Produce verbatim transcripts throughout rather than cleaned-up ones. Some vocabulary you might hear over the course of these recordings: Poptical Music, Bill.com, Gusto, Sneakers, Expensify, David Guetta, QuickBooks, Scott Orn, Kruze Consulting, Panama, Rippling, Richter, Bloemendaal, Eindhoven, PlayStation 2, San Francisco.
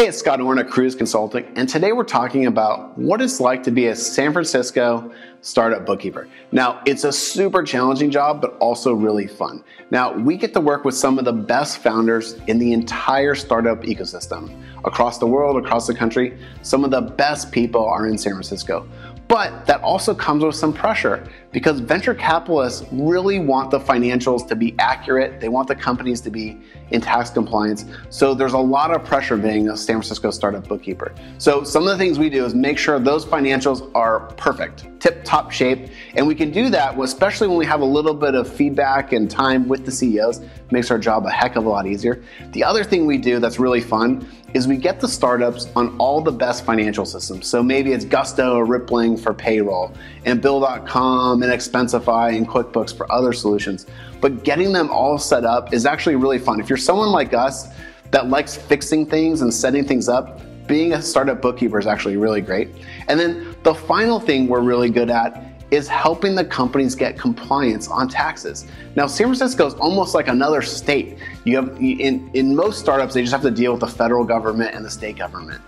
Hey, it's Scott Orn at Kruze Consulting, and today we're talking about what it's like to be a San Francisco startup bookkeeper. Now, it's a super challenging job, but also really fun. Now, we get to work with some of the best founders in the entire startup ecosystem. Across the world, across the country, some of the best people are in San Francisco. But that also comes with some pressure because venture capitalists really want the financials to be accurate. They want the companies to be in tax compliance. So there's a lot of pressure being a San Francisco startup bookkeeper. So some of the things we do is make sure those financials are perfect, tip-top shape. And we can do that, especially when we have a little bit of feedback and time with the C E Os. It makes our job a heck of a lot easier. The other thing we do that's really fun is we get the startups on all the best financial systems. So maybe it's Gusto or Rippling for payroll, and Bill dot com and Expensify and QuickBooks for other solutions. But getting them all set up is actually really fun. If you're someone like us that likes fixing things and setting things up, being a startup bookkeeper is actually really great. And then the final thing we're really good at is helping the companies get compliance on taxes. Now, San Francisco is almost like another state. You have, in, in most startups, they just have to deal with the federal government and the state government.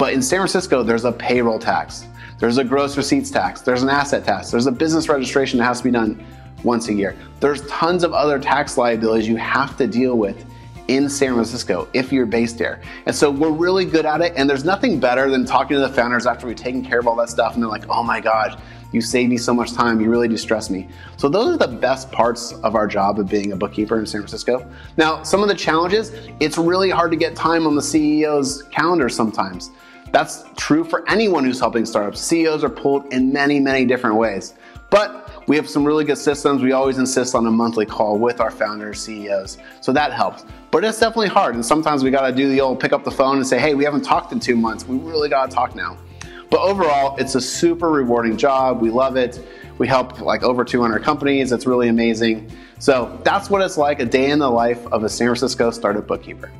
But in San Francisco, there's a payroll tax, there's a gross receipts tax, there's an asset tax, there's a business registration that has to be done once a year. There's tons of other tax liabilities you have to deal with in San Francisco if you're based there. And so we're really good at it, and there's nothing better than talking to the founders after we've taken care of all that stuff and they're like, oh my gosh, you saved me so much time, you really distressed me. So those are the best parts of our job of being a bookkeeper in San Francisco. Now, some of the challenges, it's really hard to get time on the C E O's calendar sometimes. That's true for anyone who's helping startups. C E Os are pulled in many, many different ways. But we have some really good systems. We always insist on a monthly call with our founders, C E Os, so that helps. But it's definitely hard, and sometimes we gotta do the old pick up the phone and say, hey, we haven't talked in two months. We really gotta talk now. But overall, it's a super rewarding job. We love it. We help like over two hundred companies. It's really amazing. So that's what it's like, a day in the life of a San Francisco startup bookkeeper.